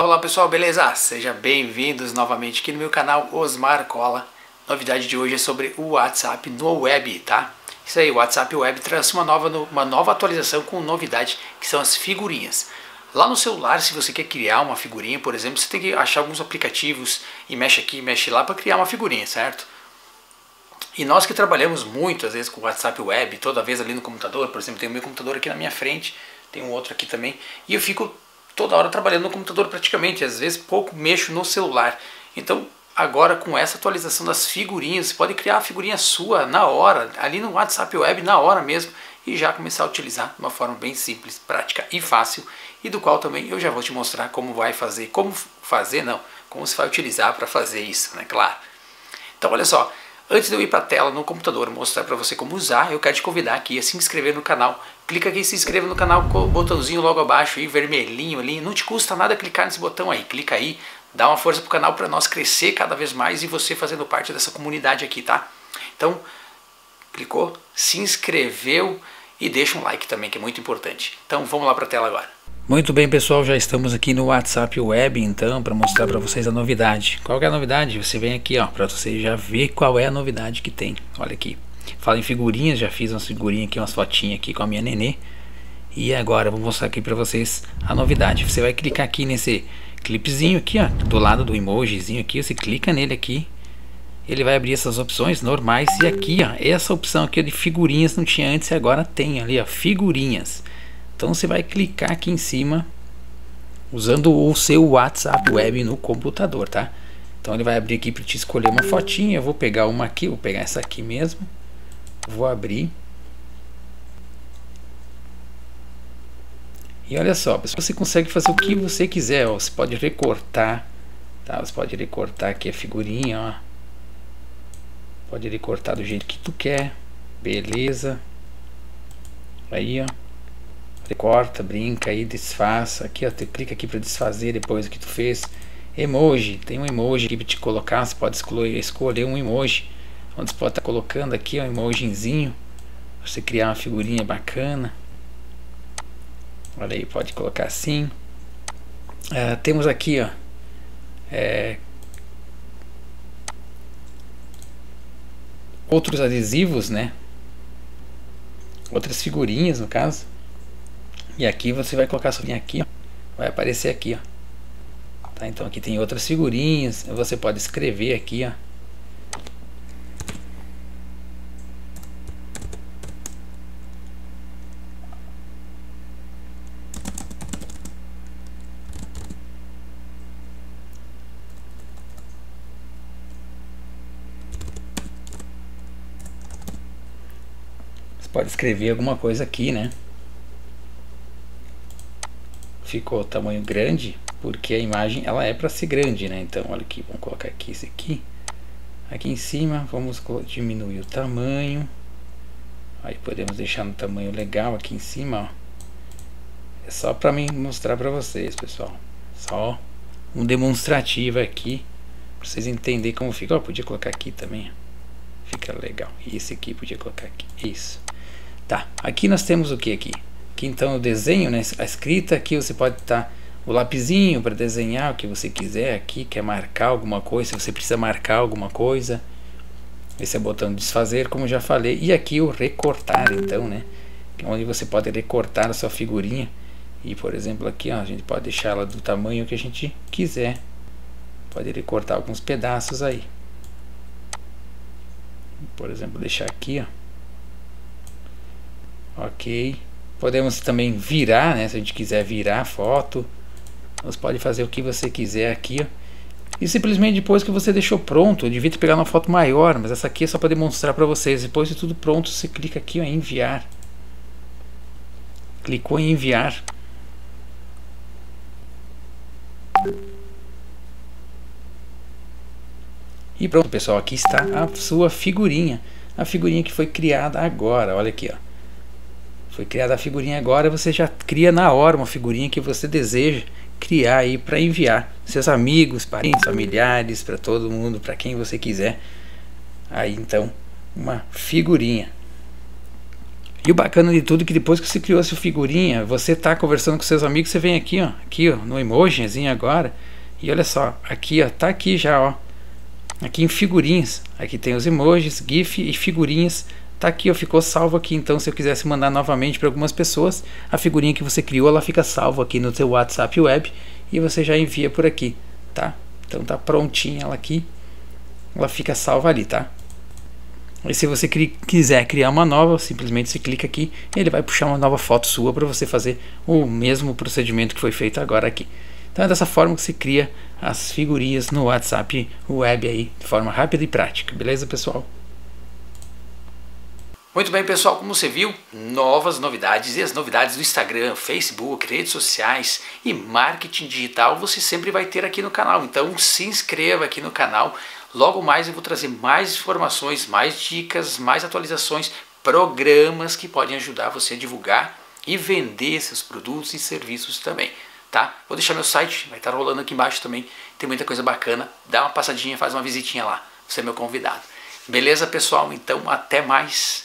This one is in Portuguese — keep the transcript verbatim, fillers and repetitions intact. Olá, olá pessoal, beleza? Sejam bem-vindos novamente aqui no meu canal Osmar Cola. Novidade de hoje é sobre o WhatsApp no web, tá? Isso aí, o WhatsApp web traz uma nova, uma nova atualização com novidade, que são as figurinhas. Lá no celular, se você quer criar uma figurinha, por exemplo, você tem que achar alguns aplicativos e mexe aqui, mexe lá para criar uma figurinha, certo? E nós que trabalhamos muito, às vezes, com o WhatsApp web, toda vez ali no computador, por exemplo, tem o meu computador aqui na minha frente, tem um outro aqui também, e eu fico toda hora trabalhando no computador praticamente, às vezes pouco mexo no celular. Então agora com essa atualização das figurinhas, você pode criar a figurinha sua na hora, ali no WhatsApp Web, na hora mesmo, e já começar a utilizar de uma forma bem simples, prática e fácil, e do qual também eu já vou te mostrar como vai fazer, como fazer não, como se vai utilizar para fazer isso, né, claro. Então olha só, antes de eu ir para a tela no computador mostrar para você como usar, eu quero te convidar aqui a se inscrever no canal. Clica aqui e se inscreva no canal com o botãozinho logo abaixo aí, vermelhinho ali. Não te custa nada clicar nesse botão aí. Clica aí, dá uma força para o canal para nós crescer cada vez mais e você fazendo parte dessa comunidade aqui, tá? Então, clicou, se inscreveu e deixa um like também, que é muito importante. Então vamos lá para a tela agora. Muito bem pessoal, já estamos aqui no WhatsApp Web então para mostrar para vocês a novidade. Qual que é a novidade? Você vem aqui ó, para você já ver qual é a novidade que tem. Olha aqui, fala em figurinhas, já fiz umas figurinhas aqui, umas fotinhas aqui com a minha nenê. E agora eu vou mostrar aqui para vocês a novidade. Você vai clicar aqui nesse clipezinho aqui ó, do lado do emojizinho aqui, você clica nele aqui. Ele vai abrir essas opções normais e aqui ó, essa opção aqui de figurinhas não tinha antes e agora tem ali ó, figurinhas. Então você vai clicar aqui em cima usando o seu WhatsApp Web no computador, tá? Então ele vai abrir aqui para te escolher uma fotinha. Eu vou pegar uma aqui, vou pegar essa aqui mesmo. Vou abrir. E olha só, pessoal, você consegue fazer o que você quiser, ó. Você pode recortar, tá? Você pode recortar aqui a figurinha, ó. Pode recortar do jeito que tu quer. Beleza. Aí, ó. Corta, brinca aí, desfaça. Aqui ó, tu clica aqui para desfazer depois o que tu fez. Emoji, tem um emoji aqui para te colocar. Você pode escolher, escolher um emoji, onde você pode estar tá colocando aqui um emojizinho para você criar uma figurinha bacana. Olha aí, pode colocar assim. Ah, temos aqui ó, é, outros adesivos, né? Outras figurinhas no caso. E aqui você vai colocar sua linha aqui, ó. Vai aparecer aqui, ó. Tá, então aqui tem outras figurinhas, você pode escrever aqui, ó. Você pode escrever alguma coisa aqui, né? Ficou tamanho grande porque a imagem ela é para ser grande, né? Então olha aqui, vamos colocar aqui esse aqui aqui em cima, vamos diminuir o tamanho, aí podemos deixar no tamanho legal aqui em cima, ó. É só para mim mostrar para vocês, pessoal, só um demonstrativo aqui para vocês entenderem como fica. Ó, podia colocar aqui também, ó. Fica legal. E esse aqui podia colocar aqui, isso, tá? Aqui nós temos o que aqui? Aqui, então o desenho, né? A escrita aqui, você pode estar tá, o lapisinho para desenhar o que você quiser aqui, quer marcar alguma coisa, se você precisa marcar alguma coisa. Esse é o botão de desfazer, como já falei. E aqui o recortar, então, né? Onde você pode recortar a sua figurinha. E, por exemplo, aqui ó, a gente pode deixar ela do tamanho que a gente quiser. Pode recortar alguns pedaços aí. Por exemplo, deixar aqui, ó. Ok. Podemos também virar, né? Se a gente quiser virar a foto, você pode fazer o que você quiser aqui, ó. E simplesmente depois que você deixou pronto, eu devia ter pegado uma foto maior, mas essa aqui é só para demonstrar para vocês. Depois de tudo pronto, você clica aqui, ó, em enviar. Clicou em enviar. E pronto, pessoal, aqui está a sua figurinha. A figurinha que foi criada agora, olha aqui, ó. Foi criada a figurinha agora, você já cria na hora uma figurinha que você deseja criar aí para enviar seus amigos, parentes, familiares, para todo mundo, para quem você quiser. Aí então, uma figurinha. E o bacana de tudo é que depois que você criou essa figurinha, você tá conversando com seus amigos, você vem aqui, ó, aqui, ó, no emojizinho agora. E olha só, aqui, ó, tá aqui já, ó. Aqui em figurinhas, aqui tem os emojis, GIF e figurinhas. Tá aqui, ó, ficou salvo aqui. Então, se eu quisesse mandar novamente para algumas pessoas, a figurinha que você criou, ela fica salvo aqui no seu WhatsApp Web e você já envia por aqui, tá? Então tá prontinha ela aqui, ela fica salva ali, tá? E se você cri- quiser criar uma nova, simplesmente você clica aqui, ele vai puxar uma nova foto sua para você fazer o mesmo procedimento que foi feito agora aqui. Então é dessa forma que se cria as figurinhas no WhatsApp Web aí, de forma rápida e prática, beleza, pessoal? Muito bem, pessoal, como você viu, novas novidades e as novidades do Instagram, Facebook, redes sociais e marketing digital você sempre vai ter aqui no canal. Então se inscreva aqui no canal, logo mais eu vou trazer mais informações, mais dicas, mais atualizações, programas que podem ajudar você a divulgar e vender seus produtos e serviços também, tá? Vou deixar meu site, vai estar rolando aqui embaixo também, tem muita coisa bacana, dá uma passadinha, faz uma visitinha lá, você é meu convidado. Beleza, pessoal? Então, até mais.